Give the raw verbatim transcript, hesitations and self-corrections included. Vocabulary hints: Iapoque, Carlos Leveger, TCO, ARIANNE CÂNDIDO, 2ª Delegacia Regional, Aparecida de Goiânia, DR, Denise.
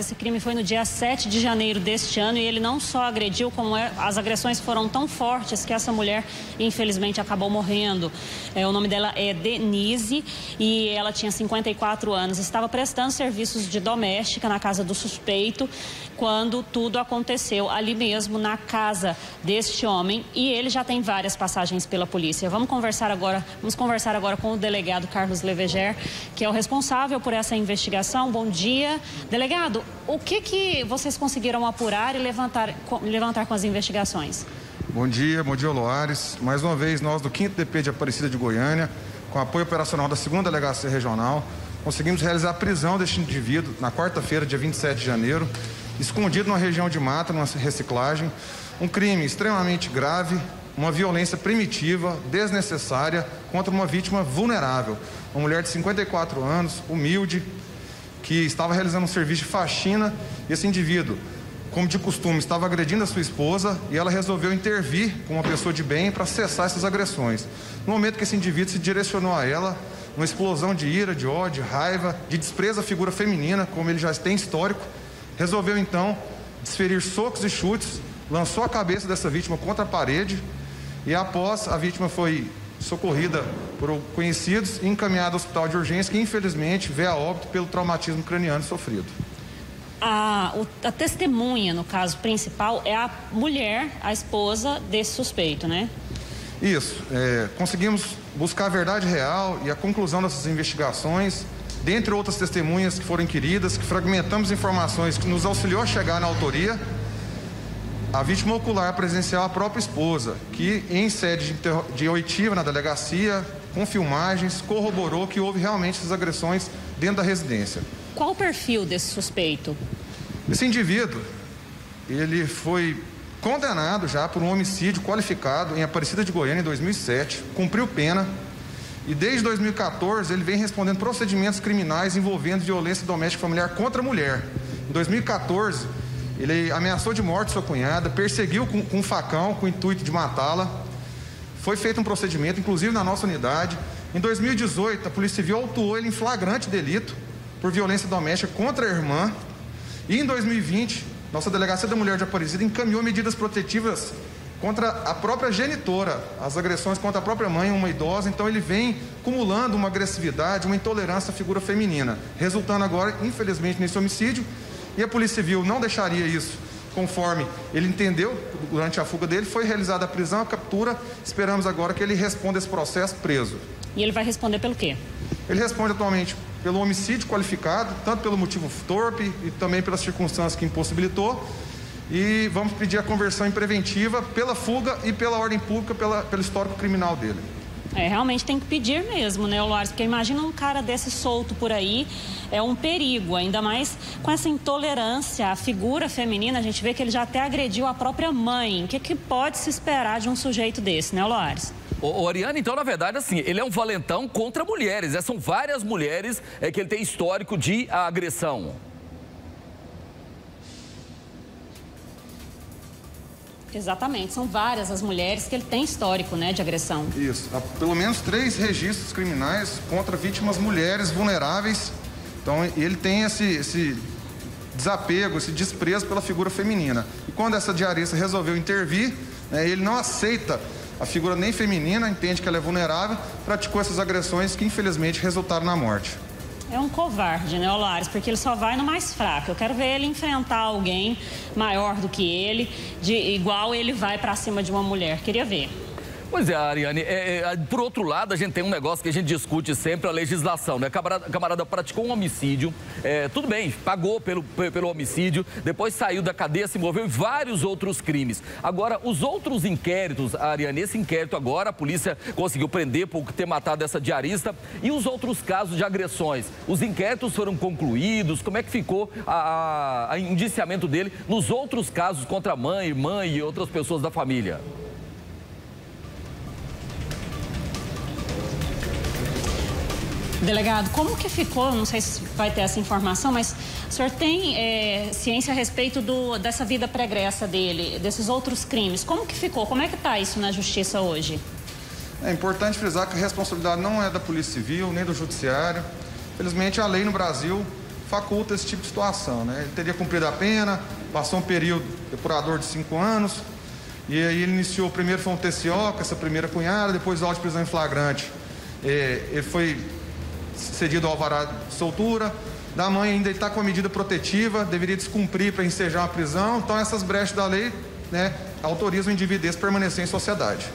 Esse crime foi no dia sete de janeiro deste ano e ele não só agrediu, como é, as agressões foram tão fortes que essa mulher, infelizmente, acabou morrendo. É, o nome dela é Denise e ela tinha cinquenta e quatro anos. Estava prestando serviços de doméstica na casa do suspeito quando tudo aconteceu ali mesmo na casa deste homem, e ele já tem várias passagens pela polícia. Vamos conversar agora, vamos conversar agora com o delegado Carlos Leveger, que é o responsável por essa investigação. Bom dia, delegado. O que que vocês conseguiram apurar e levantar, levantar com as investigações? Bom dia, bom dia, Loares. Mais uma vez, nós do quinto D P de Aparecida de Goiânia, com apoio operacional da segunda Delegacia Regional, conseguimos realizar a prisão deste indivíduo na quarta-feira, dia vinte e sete de janeiro, escondido numa região de mata, numa reciclagem. Um crime extremamente grave, uma violência primitiva, desnecessária, contra uma vítima vulnerável. Uma mulher de cinquenta e quatro anos, humilde, que estava realizando um serviço de faxina. Esse indivíduo, como de costume, estava agredindo a sua esposa e ela resolveu intervir com uma pessoa de bem para cessar essas agressões. No momento que esse indivíduo se direcionou a ela, uma explosão de ira, de ódio, de raiva, de desprezo à figura feminina, como ele já tem histórico, resolveu então desferir socos e chutes, lançou a cabeça dessa vítima contra a parede e, após, a vítima foi socorrida por conhecidos e encaminhada ao hospital de urgência, que infelizmente veio a óbito pelo traumatismo craniano sofrido. A, a testemunha, no caso principal, é a mulher, a esposa desse suspeito, né? Isso. É, conseguimos buscar a verdade real e a conclusão dessas investigações, dentre outras testemunhas que foram inquiridas, que fragmentamos informações que nos auxiliou a chegar na autoria. A vítima ocular presencial, a própria esposa, que em sede de, de oitiva na delegacia, com filmagens, corroborou que houve realmente essas agressões dentro da residência. Qual o perfil desse suspeito? Esse indivíduo, ele foi condenado já por um homicídio qualificado em Aparecida de Goiânia em dois mil e sete, cumpriu pena e desde dois mil e quatorze ele vem respondendo procedimentos criminais envolvendo violência doméstica familiar contra a mulher. Em dois mil e quatorze, ele ameaçou de morte sua cunhada, perseguiu com, com um facão, com o intuito de matá-la. Foi feito um procedimento, inclusive na nossa unidade. Em dois mil e dezoito, a Polícia Civil autuou ele em flagrante delito por violência doméstica contra a irmã. E em dois mil e vinte, nossa Delegacia da Mulher de Aparecida encaminhou medidas protetivas contra a própria genitora, as agressões contra a própria mãe, uma idosa. Então ele vem acumulando uma agressividade, uma intolerância à figura feminina, resultando agora, infelizmente, nesse homicídio. E a Polícia Civil não deixaria isso conforme ele entendeu durante a fuga dele. Foi realizada a prisão, a captura. Esperamos agora que ele responda esse processo preso. E ele vai responder pelo quê? Ele responde atualmente pelo homicídio qualificado, tanto pelo motivo torpe e também pelas circunstâncias que impossibilitou. E vamos pedir a conversão em preventiva pela fuga e pela ordem pública, pela, pelo histórico criminal dele. É, realmente tem que pedir mesmo, né, Loares? Porque imagina um cara desse solto por aí, é um perigo, ainda mais com essa intolerância à figura feminina. A gente vê que ele já até agrediu a própria mãe. O que, que pode se esperar de um sujeito desse, né, Loares? O Ariana, então, na verdade, assim, ele é um valentão contra mulheres, né? São várias mulheres é, que ele tem histórico de agressão. Exatamente, são várias as mulheres que ele tem histórico, né, de agressão. Isso, há pelo menos três registros criminais contra vítimas mulheres vulneráveis. Então ele tem esse, esse desapego, esse desprezo pela figura feminina. E quando essa diarista resolveu intervir, né, ele não aceita a figura nem feminina, entende que ela é vulnerável, praticou essas agressões que infelizmente resultaram na morte. É um covarde, né, Olares? Porque ele só vai no mais fraco. Eu quero ver ele enfrentar alguém maior do que ele, de, igual ele vai pra cima de uma mulher. Queria ver. Pois é, Ariane. É, é, por outro lado, a gente tem um negócio que a gente discute sempre, a legislação, né? Camarada, camarada praticou um homicídio, é, tudo bem, pagou pelo, pelo homicídio, depois saiu da cadeia, se envolveu em vários outros crimes. Agora, os outros inquéritos, Ariane, esse inquérito agora, a polícia conseguiu prender por ter matado essa diarista, e os outros casos de agressões? Os inquéritos foram concluídos? Como é que ficou a, a, a indiciamento dele nos outros casos contra a mãe, irmã e outras pessoas da família? Delegado, como que ficou, não sei se vai ter essa informação, mas o senhor tem é, ciência a respeito do, dessa vida pregressa dele, desses outros crimes? Como que ficou? Como é que está isso na justiça hoje? É importante frisar que a responsabilidade não é da Polícia Civil, nem do Judiciário. Felizmente, a lei no Brasil faculta esse tipo de situação, né? Ele teria cumprido a pena, passou um período depurador de cinco anos, e aí ele iniciou, primeiro foi um T C O, com essa primeira cunhada, depois auto de prisão em flagrante. É, ele foi cedido ao alvará de soltura, da mãe ainda ele está com a medida protetiva, deveria descumprir para ensejar a prisão, então essas brechas da lei, né, autorizam o indivíduo a permanecer em sociedade.